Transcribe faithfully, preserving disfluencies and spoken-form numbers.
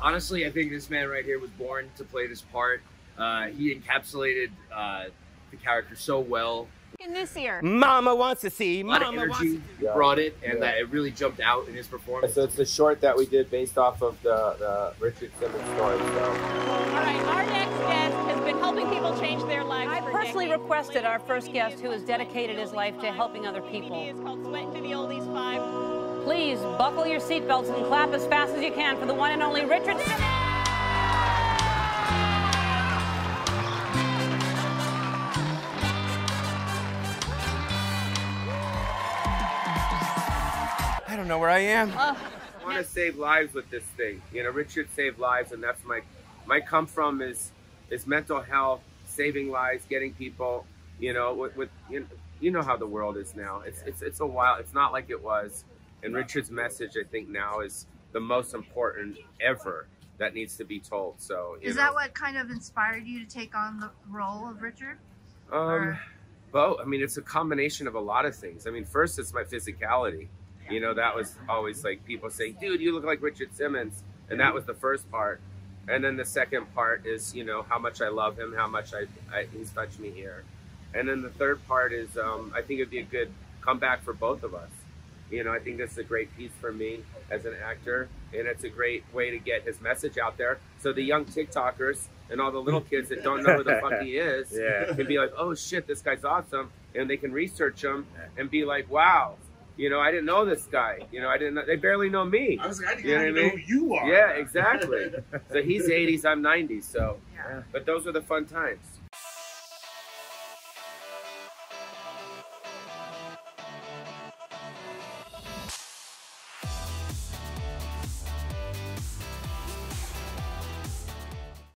honestly, I think this man right here was born to play this part. Uh, he encapsulated uh, the character so well. In this year, Mama wants to see. A lot Mama of energy yeah. brought it, and yeah. that it really jumped out in his performance. So it's the short that we did based off of the, the Richard Simmons story. So. All right, our next guest has been helping people change their lives. I personally decades. requested our first guest, who has dedicated his life to helping other people. It's called Sweatin' to the Oldies Five. Please buckle your seatbelts and clap as fast as you can for the one and only Richard Simmons. I don't know where I am. Oh. I want to save lives with this thing. You know, Richard saved lives, and that's my, my come from is, is mental health, saving lives, getting people, you know, with, with you know, you know how the world is now. It's, it's, it's a while, it's not like it was. And Richard's message, I think now is the most important ever that needs to be told. So is know. that what kind of inspired you to take on the role of Richard? Um, or? Both, I mean, it's a combination of a lot of things. I mean, first it's my physicality. You know, that was always like people saying, dude, you look like Richard Simmons. And that was the first part. And then the second part is, you know, how much I love him, how much I, I he's touched me here. And then the third part is, um, I think it'd be a good comeback for both of us. You know, I think this is a great piece for me as an actor. And it's a great way to get his message out there. So the young TikTokers and all the little kids that don't know who the fuck he is yeah. can be like, oh, shit, this guy's awesome. And they can research him and be like, wow. You know, I didn't know this guy. You know, I didn't know, they barely know me. I was like, I didn't you know even know I mean? who you are. Yeah, exactly. So he's eighties, I'm nineties, so. Yeah. But those were the fun times.